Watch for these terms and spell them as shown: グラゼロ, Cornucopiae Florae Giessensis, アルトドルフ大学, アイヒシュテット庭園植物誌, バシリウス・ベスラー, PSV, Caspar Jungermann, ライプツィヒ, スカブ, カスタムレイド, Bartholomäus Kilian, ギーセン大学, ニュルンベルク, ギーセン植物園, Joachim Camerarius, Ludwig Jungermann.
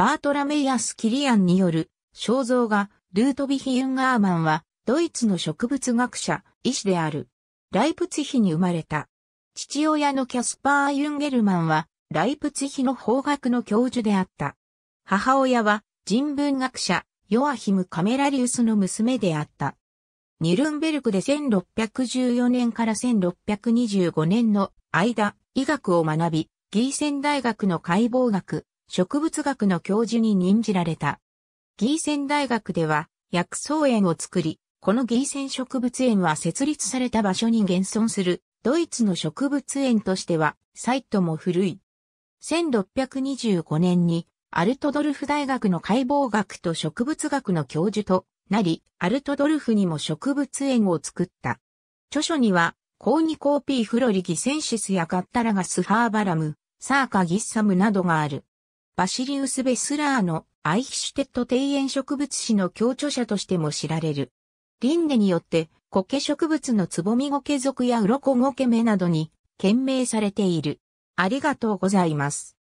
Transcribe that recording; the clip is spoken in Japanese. バートラメイアス・キリアンによる肖像画ルートヴィヒ・ユンガーマンはドイツの植物学者、医師である。ライプツィヒに生まれた。父親のキャスパー・ユンゲルマンはライプツィヒの法学の教授であった。母親は人文学者ヨアヒム・カメラリウスの娘であった。ニュルンベルクで1614年から1625年の間、医学を学び、ギーセン大学の解剖学、植物学の教授に任じられた。ギーセン大学では薬草園を作り、このギーセン植物園は設立された場所に現存するドイツの植物園としては最も古い。1625年にアルトドルフ大学の解剖学と植物学の教授となり、アルトドルフにも植物園を作った。著書には、Cornucopiae Florae GiessensisやCattargus Herbarum、Sarca Gissumなどがある。バシリウス・ベスラーのアイヒシュテット庭園植物誌の共著者としても知られる。リンネによって、苔植物のつぼみ苔属やうろこ苔目などに、献名されている。ありがとうございます。